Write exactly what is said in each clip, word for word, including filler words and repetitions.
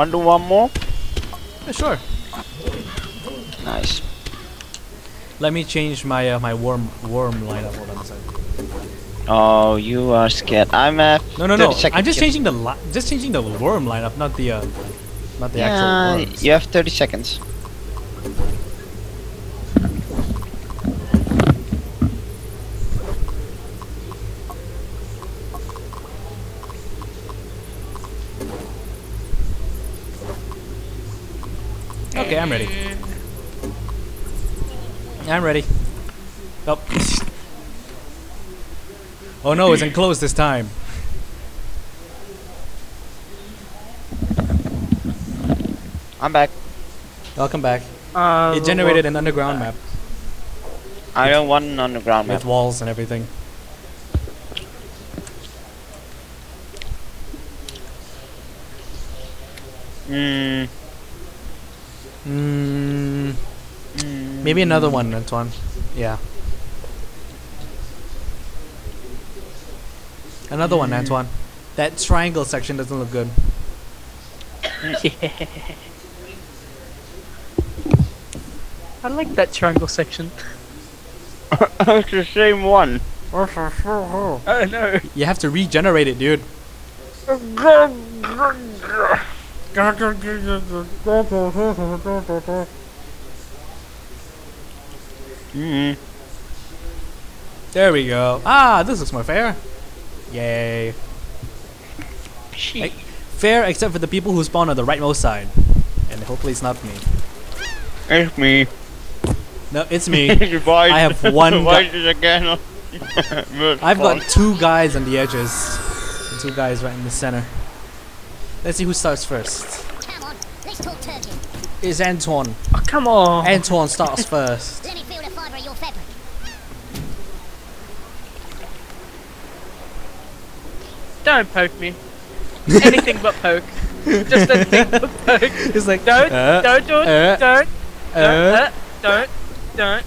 Want to do one more? Yeah, sure. Nice. Let me change my uh, my worm worm lineup. Hold on a second. Oh, you are scared. I'm at no no no. I'm just changing the li just changing the worm lineup, not the uh, not the yeah, actual worms. You have thirty seconds. Okay, I'm ready. I'm ready. Oh. Oh no, it's enclosed this time. I'm back. Welcome back. Uh, it generated an underground map. I don't want an underground map. With walls and everything. Hmm. Mm. Mm. Maybe another one, Antoine. Yeah. Another mm. one, Antoine. That triangle section doesn't look good. Yeah. I like that triangle section. It's the same one. Oh no. You have to regenerate it, dude. Mm-hmm. There we go. Ah, this looks more fair. Yay. Like, fair except for the people who spawn on the rightmost side. And hopefully it's not me. It's me. No, it's me. I have one guy. I've got two guys on the edges. And two guys right in the center. Let's see who starts first. Come on, let's talk turkey. It's Antoine. Oh, come on. Antoine starts first. Let me feel the fiber of your fabric. Don't poke me. Anything but poke. Just anything but poke. It's like don't, uh, don't, don't, uh, don't, uh, don't, don't,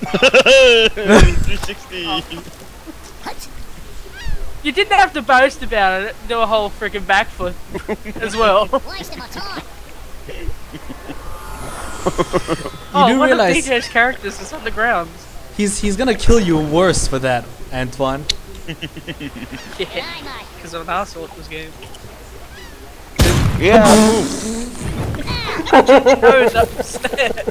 three sixty. What? You didn't have to boast about it, do a whole freaking backflip as well. Wasting my time. Oh, you do one realize of D J's characters is on the ground. He's he's gonna kill you worse for that, Antoine. Yeah, because I'm an asshole at this game. Yeah. Goes upstairs.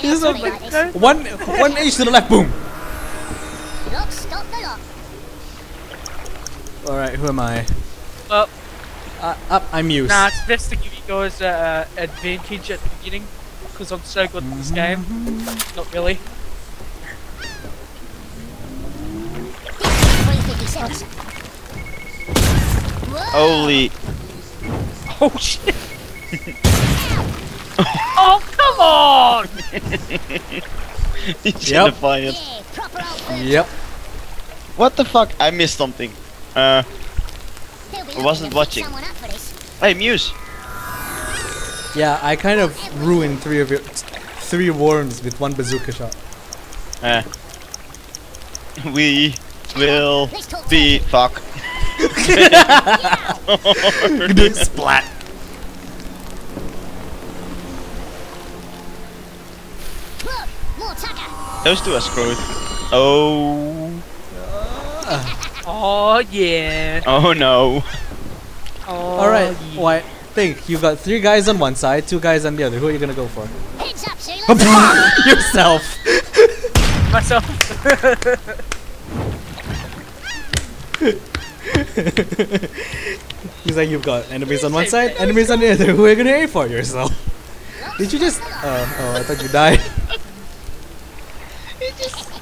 This one, like, one, one inch to the left, boom! Lock, stop the lock. Alright, who am I? Up. Uh, up, I'm used. Nah, it's best to give you guys uh, advantage at the beginning, because I'm so good at this game. Mm-hmm. Not really. Holy. Oh shit! Oh, come on! He's yep. in the finals. Yep. What the fuck? I missed something. Uh, I wasn't watching. Hey, Muse! Yeah, I kind of ruined three of your three worms with one bazooka shot. Uh, we will be fuck. Splat. Those two are screwed. Oh. Uh. Oh yeah. Oh no. Oh, all right, yeah. White. Think you got three guys on one side, two guys on the other. Who are you gonna go for? Heads up, Sheila. Yourself. Myself. He's like, you've got enemies on one side, enemies on the other. Who are you gonna aim for? Yourself. Did you just? Uh, oh, I thought you died.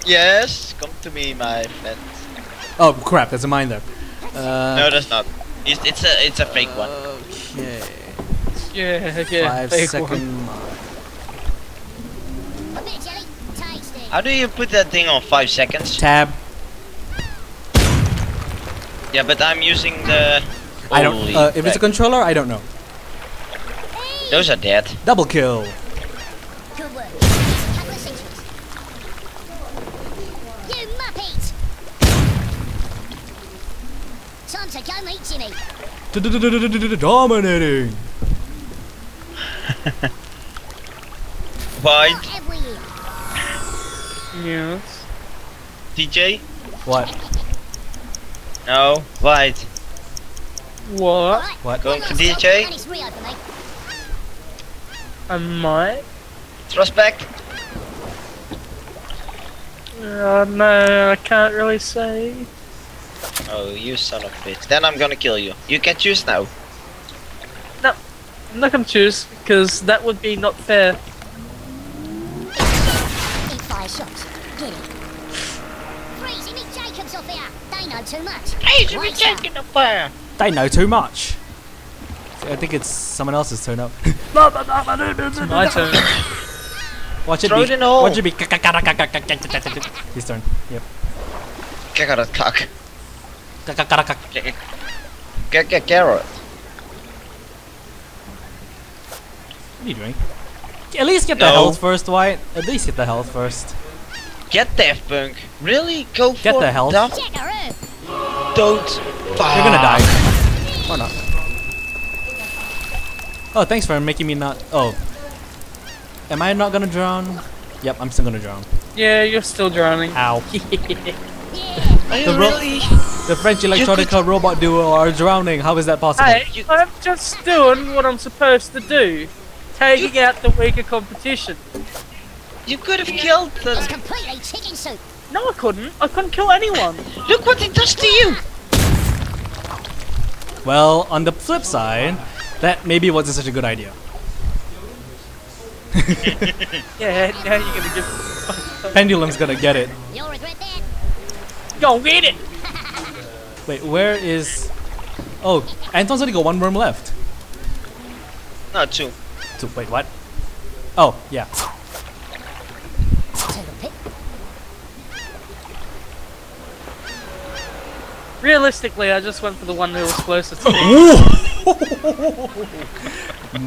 Yes, come to me, my friend. Oh crap, that's a mine there. Uh, no, that's not. It's, it's a it's a fake one. Okay. Yeah, yeah. Five fake second mine. How do you put that thing on five seconds? Tab. Yeah, but I'm using the. I don't. Uh, if it's a controller, I don't know. Those are dead. Double kill. Good work. arms are gone each in it. Dominating. White. Yes. D J. What? No. White. What? What? Going to D J? I might. Thrust back. Uh, no, I can't really say. Oh, you son of a bitch. Then I'm gonna kill you. You can choose now. No, I'm not gonna choose, because that would be not fair. They know too much. They know too much. I think it's someone else's turn up. My turn. Watch it. Throw be, it in all. Watch it be. His turn. Yep. Carrot. Carrot. What are you doing? At least get no. the health first, White. At least get the health first. Get Daft Punk. Really? Go get for the health. Daft Don't. Fuck. You're gonna die. Or not. Oh, thanks for making me not. Oh. Am I not gonna drown? Yep, I'm still gonna drown. Yeah, you're still drowning. Ow. Are you the really? The French electronica robot duo are drowning. How is that possible? Hey, you I'm just doing what I'm supposed to do. Taking you out the weaker competition. You could have killed the... It's completely chicken soup. No, I couldn't. I couldn't kill anyone. Look what it does to you! Well, on the flip side, that maybe wasn't such a good idea. Yeah, now you're gonna get Pendulum's gonna get it. You'll regret that. Go get it! Wait, where is... Oh, Antoine's only got one worm left. No, two. Two, wait, what? Oh, yeah. Realistically, I just went for the one who was closest to me.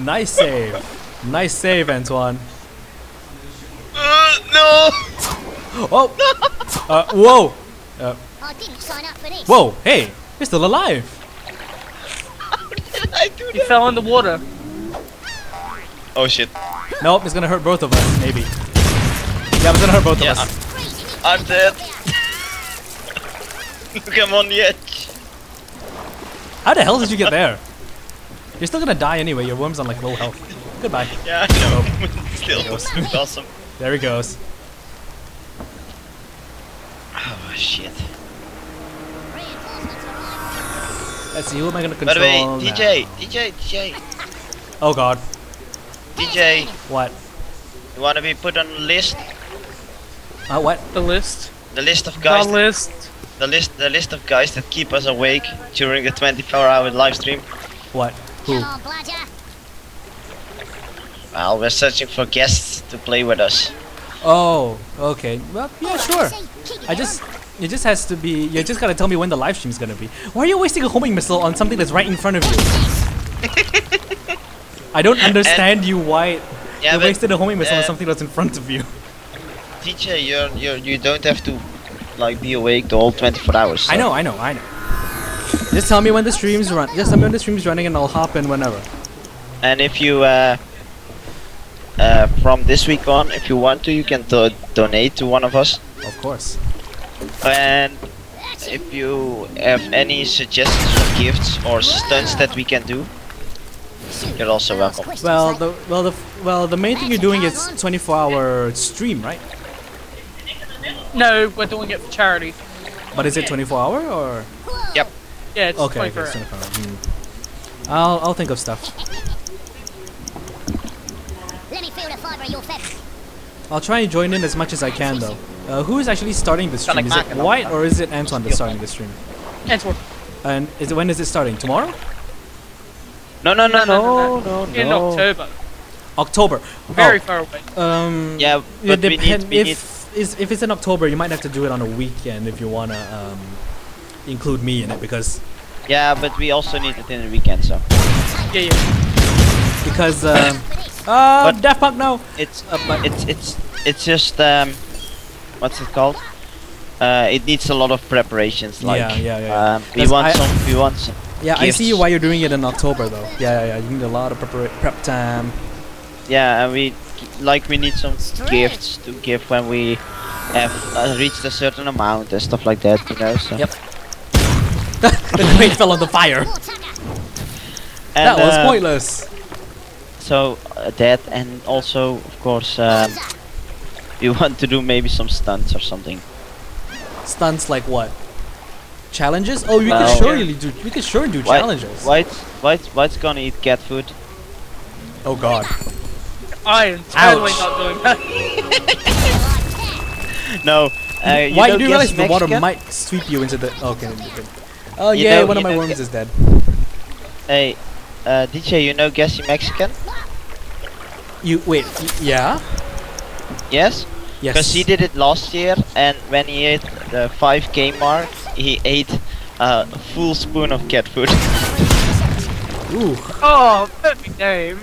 Nice save. Nice save, Antoine. Uh, no! Oh! No. Uh, whoa! Uh, I didn't sign up for this. Whoa, hey! You're still alive! How did I do that? He fell in the water. Oh shit. Nope, it's gonna hurt both of us, maybe. Yeah, it's gonna hurt both yeah, of us. I'm, I'm dead. Look, I'm on the edge. How the hell did you get there? You're still gonna die anyway, your worm's on like low health. Goodbye. Yeah, I know. Oh. Still, there it goes. Awesome. There he goes. Oh shit. Let's see, who am I gonna control? By the way, D J, now? D J, D J. Oh god. D J. What? You wanna be put on the list? Uh, what? The list? The list of guys. The list. The list, the list of guys that keep us awake during the twenty-four hour live stream. What? Who? Well, we're searching for guests to play with us. Oh, okay. Well, yeah, sure. I just, it just has to be. You just gotta tell me when the live stream's gonna be. Why are you wasting a homing missile on something that's right in front of you? I don't understand and you. Why yeah, you wasted a homing missile uh, on something that's in front of you? D J, you're, you're, you don't have to. Like be awake the whole twenty-four hours. So. I know, I know, I know. Just tell me when the streams run. Just tell me when the stream's running, and I'll hop in whenever. And if you, uh, uh, from this week on, if you want to, you can do donate to one of us. Of course. And if you have any suggestions for gifts or stunts that we can do, you're also welcome. Well, the well the well the main thing you're doing is twenty-four hour stream, right? No, we're doing it for charity. But is it twenty-four hour or? Yep. Yeah, it's okay, twenty-four hours. Okay, mm. I'll I'll think of stuff. Let me feel the fiber of your fist. I'll try and join in as much as I can though. Uh, who is actually starting the stream? Is it White or is it Antoine that's starting the stream? Antoine. And is it, when is it starting? Tomorrow? No, no, no, no, no, no, no. In October. October. Very oh. far away. Um. Yeah, but we need, we need. Is, if it's in October, you might have to do it on a weekend if you wanna um, include me in it because. Yeah, but we also need it in the weekend, so. Yeah, yeah. Because. Um, uh, Daft Punk now. It's uh, it's it's it's just um, what's it called? uh, it needs a lot of preparations. Like, yeah, yeah, yeah. yeah. Um, we, want some, we want some. Yeah, gifts. I see why you're doing it in October, though. Yeah, yeah, yeah. You need a lot of prepar prep time. Yeah, and we like we need some gifts to give when we have uh, reached a certain amount and stuff like that. You know. So. Yep. The weight fell on the fire. And that was uh, pointless. So uh, that, and also of course um, we want to do maybe some stunts or something. Stunts like what? Challenges? Oh, we no, could surely yeah. do. We could surely do White, challenges. White, White, White's gonna eat cat food. Oh God! I am totally not doing that. No. Uh, you White, do you realize Mexican? The water might sweep you into the? Okay. Oh you yeah, know, one of my worms is dead. Hey, uh, D J, you know Guessy Mexican? You wait, yeah? Yes? Yes. Because he did it last year, and when he hit the five K mark, he ate uh, a full spoon of cat food. Ooh. Oh, perfect name!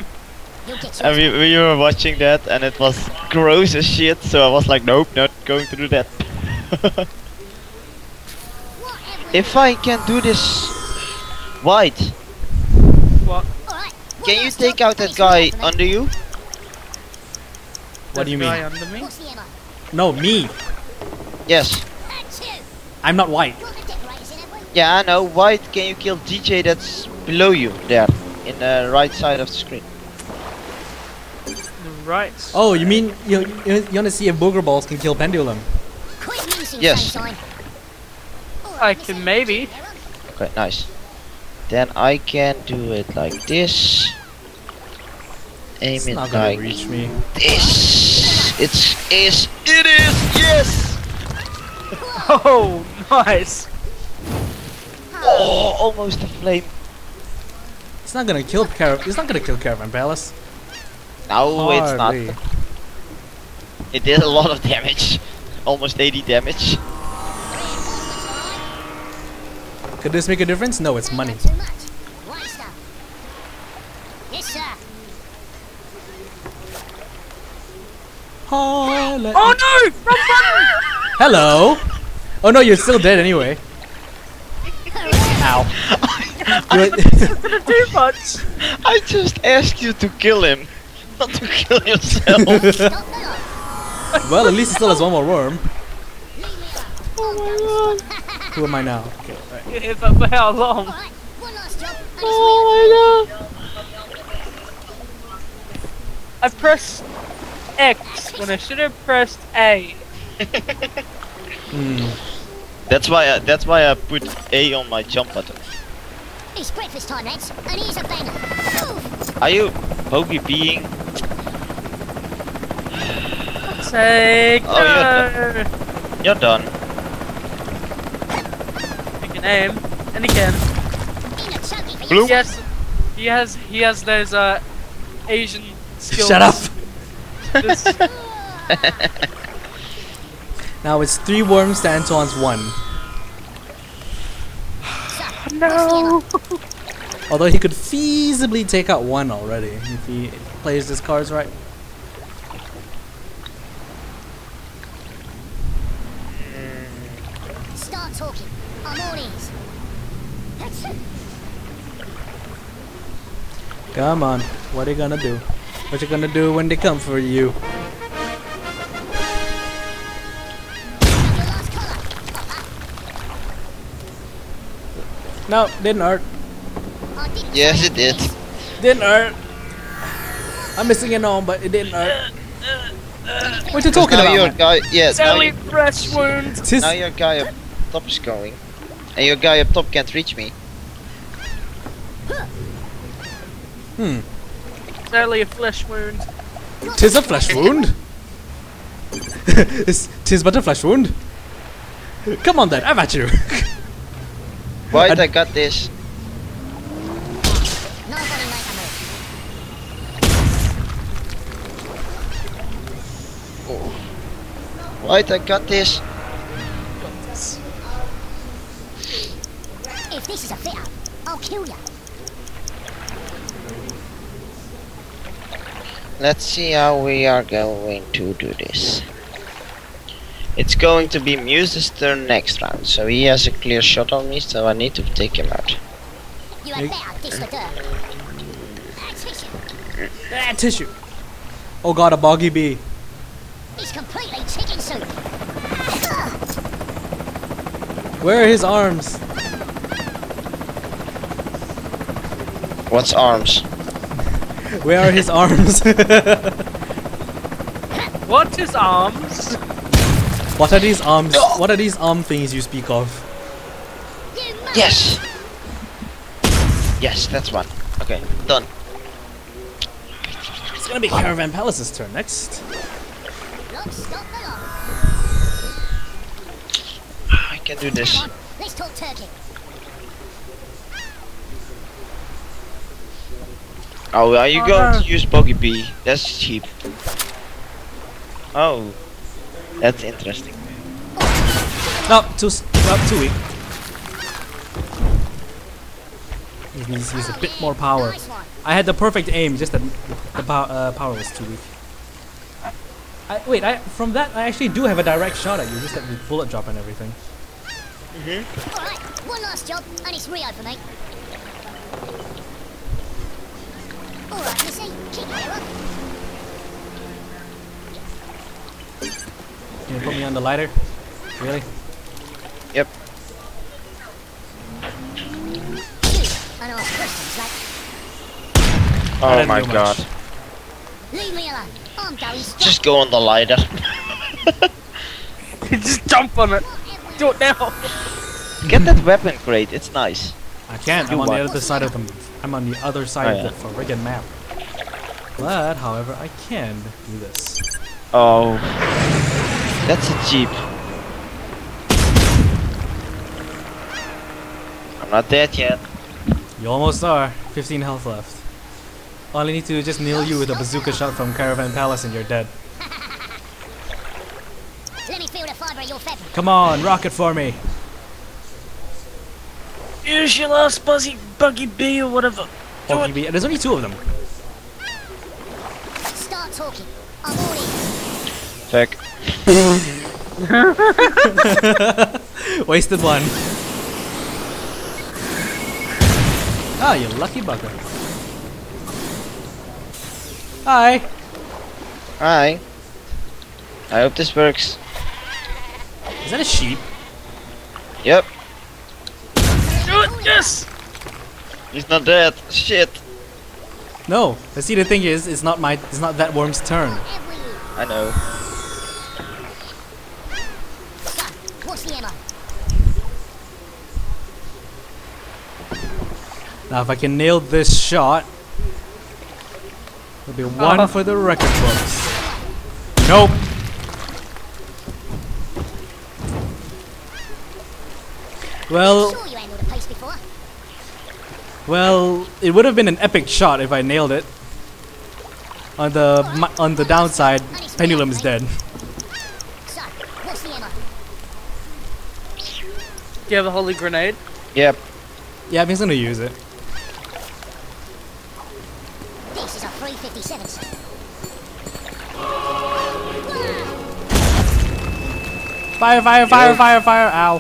And we, we were watching that, and it was gross as shit, so I was like, nope, not going to do that. If I can do this... White! What? Can you take out that guy under you? What that do you mean? Under me? No, me! Yes. I'm not White. Yeah, I know. White, can you kill D J that's below you, there, in the right side of the screen? The right side. Oh, you mean you, you, you want to see if Booger Balls can kill Pendulum? Yes. I can maybe. Okay, nice. Then I can do it like this. Aim it's it not like gonna reach me. This. It's is. It is. Yes. Oh, nice. Oh, almost a flame. It's not gonna kill Carav. It's not gonna kill Caravan Palace. No, hardly. It's not. It did a lot of damage. Almost eighty damage. Could this make a difference? No, it's money. Oh no! Hello! Oh no, you're still dead anyway. Ow. I wasn't gonna do much. I just asked you to kill him, not to kill yourself. Well, at least he still has one more worm. Oh my God. Who am I now? Okay, right. It's up for how long? Oh my God! I pressed X when I should have pressed A. mm. That's why. I, that's why I put A on my jump button. It's breakfast time, Eds, and here's a banger. Are you bogey being? Take oh, no. You're, do you're done. Aim and again. He has, he has he has those uh Asian skills. Shut up. Now it's three worms to Antoine's one. No. Although he could feasibly take out one already if he plays his cards right. Start talking. Come on, what are you gonna do? What you gonna do when they come for you? No, didn't hurt. Yes, it did. Didn't hurt. I'm missing an arm, but it didn't hurt. What you talking about? Your guy, yeah, only fresh wound. Now your guy up top is going. And your guy up top can't reach me. Hmm. It's only a flesh wound. Tis a flesh wound? Tis but a flesh wound? Come on then, I'm at you. White, I got this. White, I got this. If this is a fit up, I'll kill ya. Let's see how we are going to do this. It's going to be Muse's turn next round, so he has a clear shot on me, so I need to take him out. Ah, tissue! Oh god, a boggy bee. He's completely chicken soup. Where are his arms? What's arms? Where are his arms? What is arms? What are these arms? No. What are these arm things you speak of? Yes. Yes, that's one. Okay, done. It's gonna be Caravan Palace's turn next. I can do this. Let's talk turkey. Oh, are you going to use Boggy Bee? That's cheap. Oh, that's interesting. No, too, no, too weak. He needs to use a bit more power. I had the perfect aim, just that the pow uh, power was too weak. I, wait, I, from that I actually do have a direct shot at you, just that the bullet drop and everything. Mm-hmm. Alright, one last job, and it's Rio for me. Alright, you see, keep it up. Can you put me on the lighter? Really? Yep. Oh my god. Leave me alone. I'm going straight. Just go on the lighter. Just jump on it. Do it now. Get that weapon crate, it's nice. I can't, I'm on the other side of the I'm on the other side of the friggin' map. But however I can do this. Oh, that's a jeep. I'm not dead yet. You almost are. fifteen health left. All I need to do is just nail you with a bazooka shot from Caravan Palace and you're dead. Let me feel the fiber of your feather. Come on, rocket for me. Here's your last buzzy buggy bee or whatever. Buggy bee. There's only two of them. Start talking. I'm all in. Check. Wasted one. Ah, you lucky bugger. Hi. Hi. I hope this works. Is that a sheep? Yep. Yes! He's not dead. Shit. No. But see, the thing is, it's not my, it's not that worm's turn. I know. Now, if I can nail this shot, there'll be one uh-huh. for the record books. Nope. Well, well, it would have been an epic shot if I nailed it. On the on the downside, Pendulum is dead. Do you have a holy grenade? Yep. Yeah, I'm just gonna use it. Fire, fire, fire, yeah. fire, fire, ow.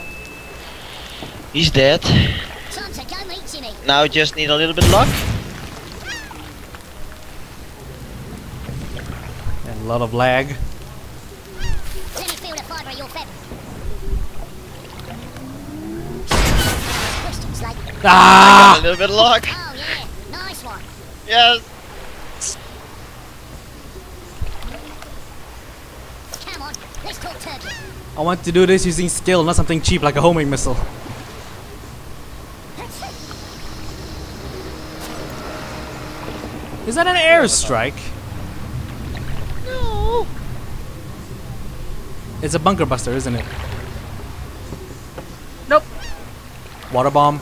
He's dead. Now just need a little bit of luck. And a lot of lag. Let me feel the fiber of your feather. Ah! A little bit of luck. Oh yeah, nice one. Yes. Let's talk turkey. I want to do this using skill, not something cheap like a homing missile. Is that an airstrike? No. It's a bunker buster, isn't it? Nope. Water bomb.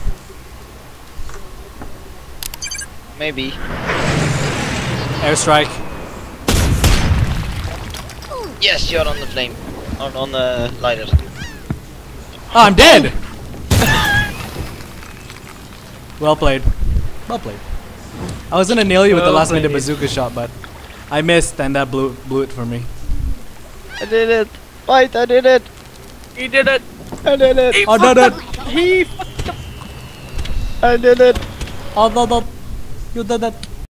Maybe. Airstrike. Yes, you're on the flame. On, on the lighter. Oh, I'm dead! Well played. Well played. I was gonna nail you with the last minute bazooka shot, but I missed and that blew, blew it for me. I did it! White, I did it! He did it! I did it! He I did it! He fucked up! I did it! I did it! You did it!